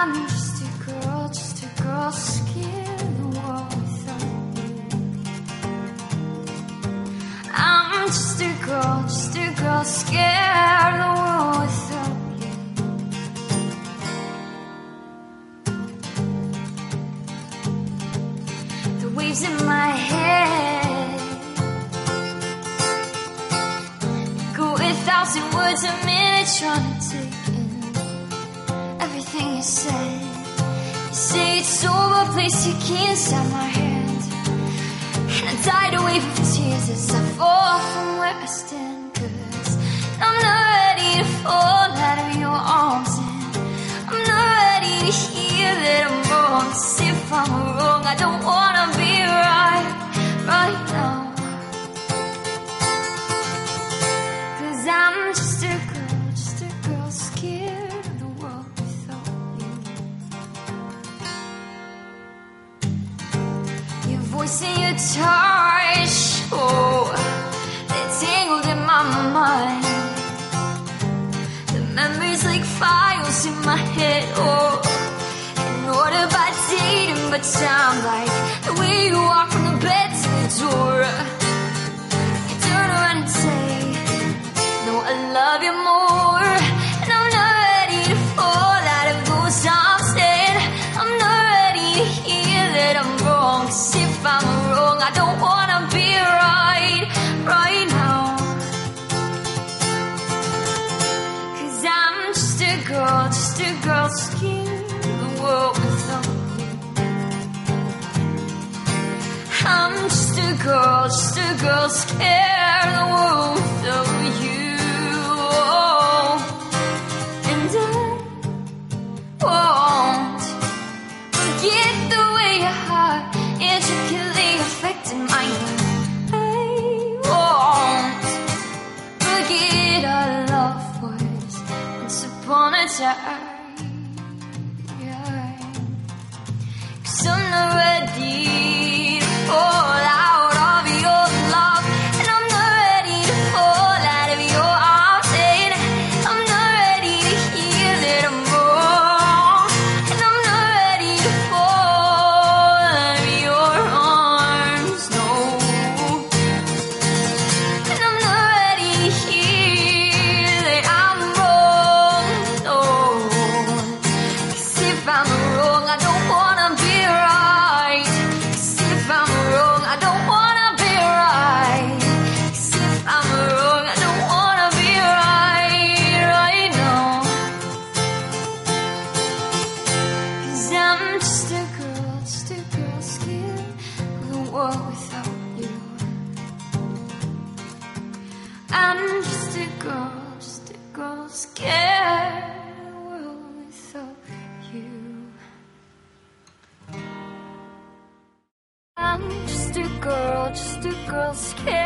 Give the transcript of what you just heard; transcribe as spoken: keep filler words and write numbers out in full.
I'm just a girl, just a girl scared of what we thought. I'm just a girl, just a girl scared of what we thought. Waves in my head go a thousand words a minute, trying to take in everything you said. You say it's over, place your key inside my hand, and I died away from tears as I fall from where I stand. Cause I'm not ready to fall out of your arms, and I'm not ready to hear that I'm wrong. Cause if I'm wrong, I don't wanna be right now. Cause I'm just a girl, just a girl scared of the world without you. Your voice and your touch, oh, they're tangled in my mind. The memories like files in my head, oh. And what about dating but time, like the way you walk from the bed to the door. You turn around and say, no, I love you more. And I'm not ready to fall out of those arms, and I'm not ready to hear that I'm wrong. Cause if I'm wrong, I don't wanna be right, right now. Cause I'm just a girl, just a girl scared of the world without. I'm just a girl, just a girl scared of the world of you, oh. And I won't forget the way your heart intricately affected mine. I won't forget our love was once upon a time, yeah. Cause I'm not ready fall out of your love, and I'm not ready to fall out of your arms, and I'm not ready to hear that I'm wrong, and I'm not ready to fall out of your arms, no. And I'm not ready to hear that I'm wrong, no. Cause if I'm wrong, I don't wanna be right. Cause if I'm I don't wanna be right. Cause if I'm wrong, I don't wanna be right right now. Cause I'm just a girl, just a girl scared of the world without you. I'm just a girl, just a girl scared of the world without you. I'm just a girl, just a girl scared.